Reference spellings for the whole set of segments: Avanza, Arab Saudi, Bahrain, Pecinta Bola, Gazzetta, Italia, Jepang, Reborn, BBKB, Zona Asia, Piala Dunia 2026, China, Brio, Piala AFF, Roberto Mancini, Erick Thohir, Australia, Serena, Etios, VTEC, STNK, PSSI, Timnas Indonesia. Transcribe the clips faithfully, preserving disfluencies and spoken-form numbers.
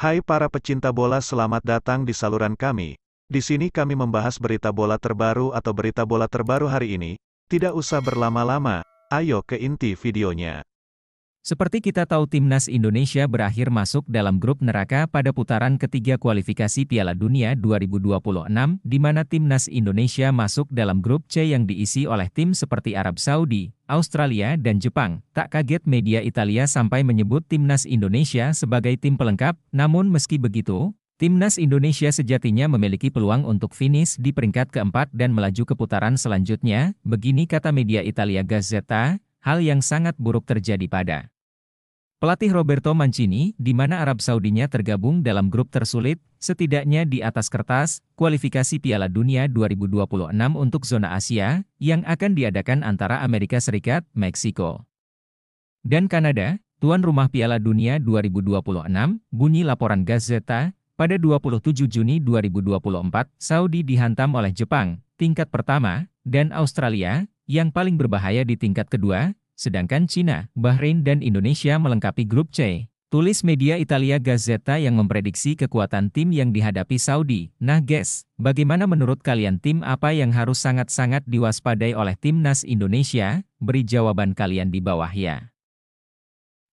Hai para pecinta bola, selamat datang di saluran kami. Di sini kami membahas berita bola terbaru atau berita bola terbaru hari ini. Tidak usah berlama-lama, ayo ke inti videonya. Seperti kita tahu, Timnas Indonesia berakhir masuk dalam grup neraka pada putaran ketiga kualifikasi Piala Dunia dua ribu dua puluh enam, di mana Timnas Indonesia masuk dalam grup C yang diisi oleh tim seperti Arab Saudi, Australia dan Jepang. Tak kaget media Italia sampai menyebut Timnas Indonesia sebagai tim pelengkap. Namun meski begitu, Timnas Indonesia sejatinya memiliki peluang untuk finish di peringkat keempat dan melaju ke putaran selanjutnya. Begini kata media Italia Gazzetta, hal yang sangat buruk terjadi pada pelatih Roberto Mancini, di mana Arab Saudinya tergabung dalam grup tersulit, setidaknya di atas kertas, kualifikasi Piala Dunia dua ribu dua puluh enam untuk Zona Asia, yang akan diadakan antara Amerika Serikat, Meksiko, dan Kanada, tuan rumah Piala Dunia dua ribu dua puluh enam, bunyi laporan Gazzetta, pada dua puluh tujuh Juni dua ribu dua puluh empat, Saudi dihantam oleh Jepang, tingkat pertama, dan Australia, yang paling berbahaya di tingkat kedua, sedangkan Cina, Bahrain dan Indonesia melengkapi grup C, tulis media Italia Gazzetta yang memprediksi kekuatan tim yang dihadapi Saudi. Nah guys, bagaimana menurut kalian, tim apa yang harus sangat-sangat diwaspadai oleh Timnas Indonesia? Beri jawaban kalian di bawah ya.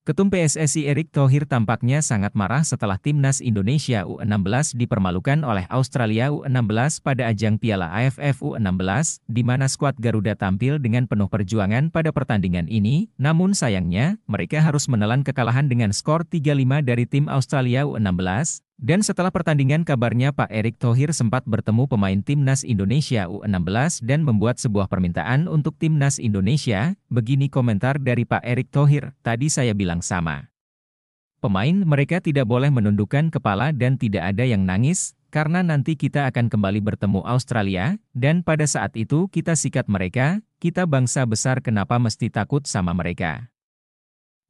Ketum P S S I Erick Thohir tampaknya sangat marah setelah Timnas Indonesia U enam belas dipermalukan oleh Australia U enam belas pada ajang Piala A F F U enam belas, di mana skuad Garuda tampil dengan penuh perjuangan pada pertandingan ini. Namun sayangnya, mereka harus menelan kekalahan dengan skor tiga lima dari tim Australia U enam belas. Dan setelah pertandingan kabarnya Pak Erick Thohir sempat bertemu pemain Timnas Indonesia U enam belas dan membuat sebuah permintaan untuk Timnas Indonesia. Begini komentar dari Pak Erick Thohir, tadi saya bilang sama pemain, mereka tidak boleh menundukkan kepala dan tidak ada yang nangis, karena nanti kita akan kembali bertemu Australia, dan pada saat itu kita sikat mereka, kita bangsa besar, kenapa mesti takut sama mereka.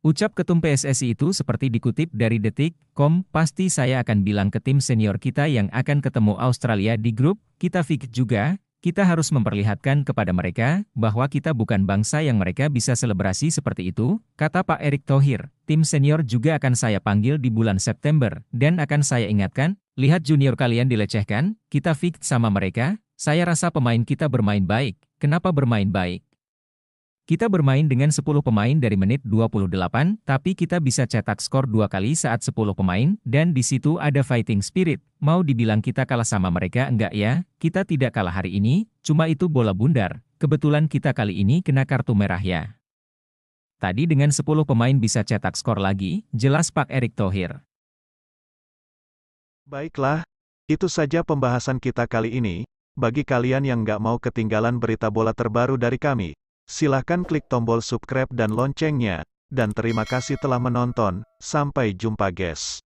Ucap ketum P S S I itu seperti dikutip dari detik titik com. Pasti saya akan bilang ke tim senior kita yang akan ketemu Australia di grup, kita fix juga, kita harus memperlihatkan kepada mereka bahwa kita bukan bangsa yang mereka bisa selebrasi seperti itu, kata Pak Erick Thohir. Tim senior juga akan saya panggil di bulan September, dan akan saya ingatkan, lihat junior kalian dilecehkan, kita fix sama mereka, saya rasa pemain kita bermain baik. Kenapa bermain baik? Kita bermain dengan sepuluh pemain dari menit dua puluh delapan, tapi kita bisa cetak skor dua kali saat sepuluh pemain, dan di situ ada fighting spirit. Mau dibilang kita kalah sama mereka enggak ya? Kita tidak kalah hari ini, cuma itu bola bundar. Kebetulan kita kali ini kena kartu merah ya. Tadi dengan sepuluh pemain bisa cetak skor lagi, jelas Pak Erick Thohir. Baiklah, itu saja pembahasan kita kali ini. Bagi kalian yang nggak mau ketinggalan berita bola terbaru dari kami, silahkan klik tombol subscribe dan loncengnya, dan terima kasih telah menonton, sampai jumpa guys.